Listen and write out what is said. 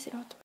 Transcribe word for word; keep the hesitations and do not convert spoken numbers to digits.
しろと。